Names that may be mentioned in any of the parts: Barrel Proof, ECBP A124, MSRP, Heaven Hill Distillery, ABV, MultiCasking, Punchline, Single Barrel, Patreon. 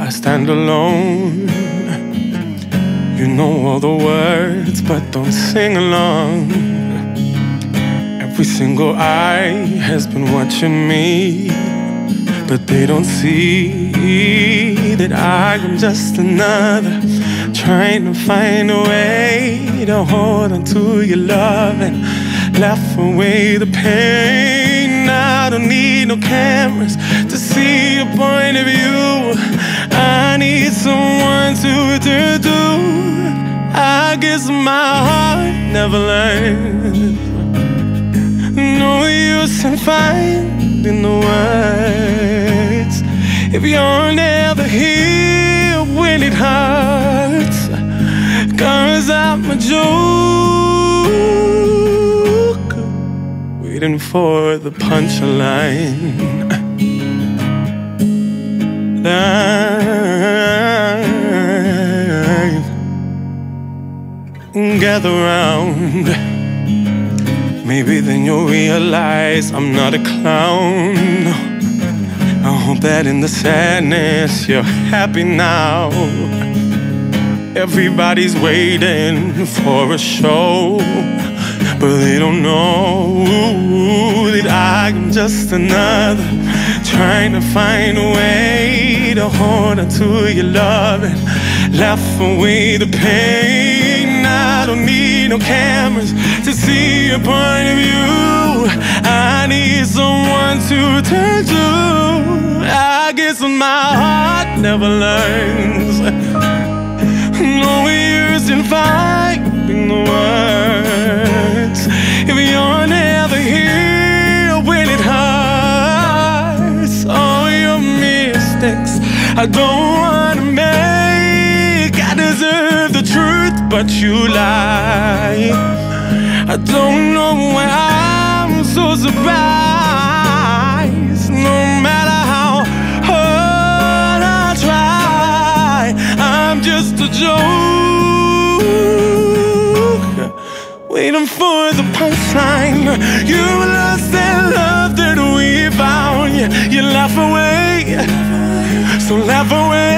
I stand alone. You know all the words, but don't sing along. Every single eye has been watching me, but they don't see that I am just another, trying to find a way to hold on to your love and laugh away the pain. I don't need no cameras to see your point of view. I need someone to do. I guess my heart never learns no use in finding the words if you're never here when it hurts. 'Cause I'm a joke waiting for the punchline. Gather round, maybe then you'll realize I'm not a clown. I hope that in the sadness you're happy now. Everybody's waiting for a show, but they don't know that I'm just another, trying to find a way to hold on to your love and laugh away the pain. I don't need no cameras to see your point of view. I need someone to turn to. I guess my heart never learns no use in fighting the words if you're never here when it hurts. All your mistakes I don't want to make. I deserve the truth, but you lie. I don't know why I'm so surprised. No matter how hard I try, I'm just a joke waiting for the punchline. You lost that love that we found. You laugh away, so laugh away.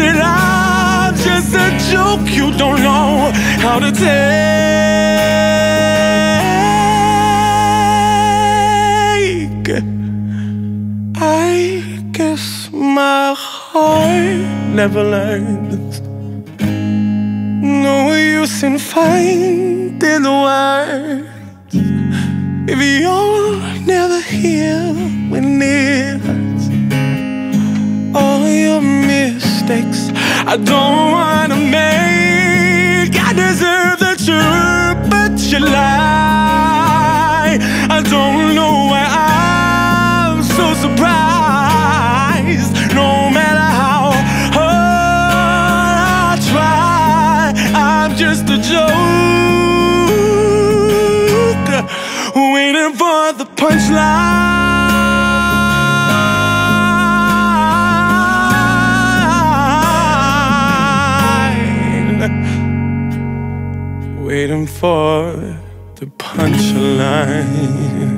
Said I'm just a joke. You don't know how to take. I guess my heart never learns no use in finding the words if you're never here when it hurts. All your mistakes I don't want to make. I deserve the truth, but you lie. I don't know why I'm so surprised. No matter how hard I try, I'm just a joke waiting for the punchline. Waiting for the punchline.